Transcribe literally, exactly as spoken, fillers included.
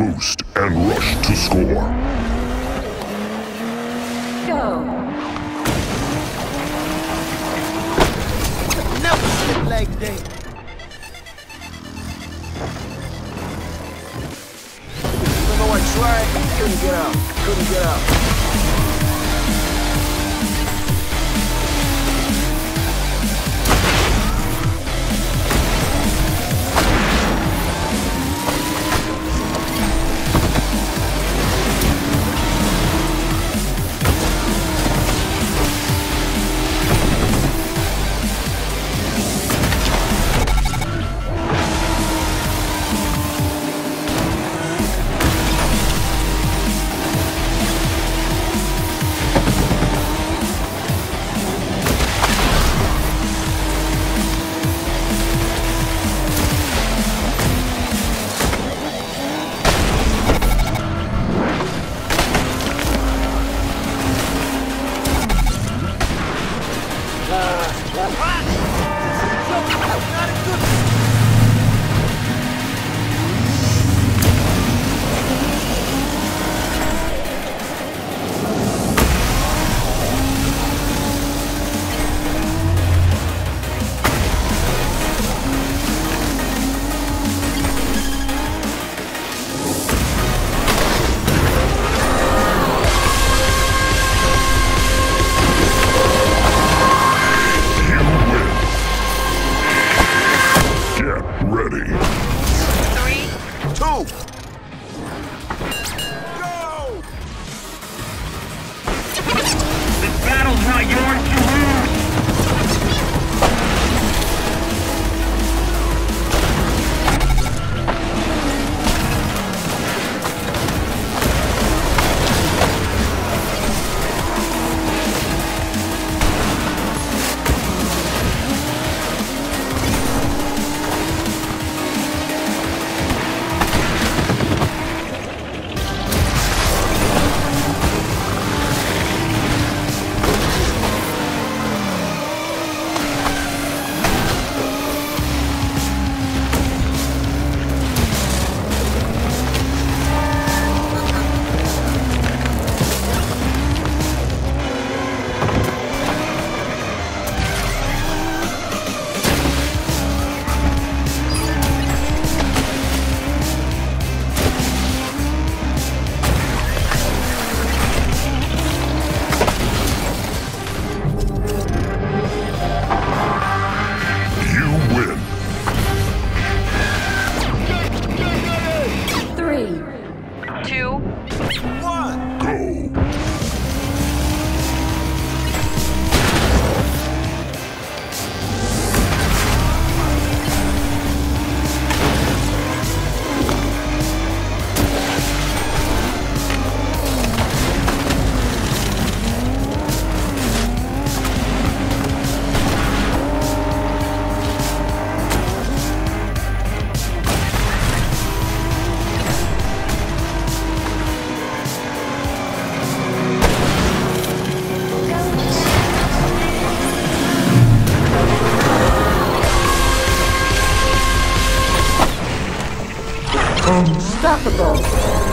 boost and rush to score. Go! Never sit like that. Even though I tried, couldn't get out. Couldn't get out. Unstoppable!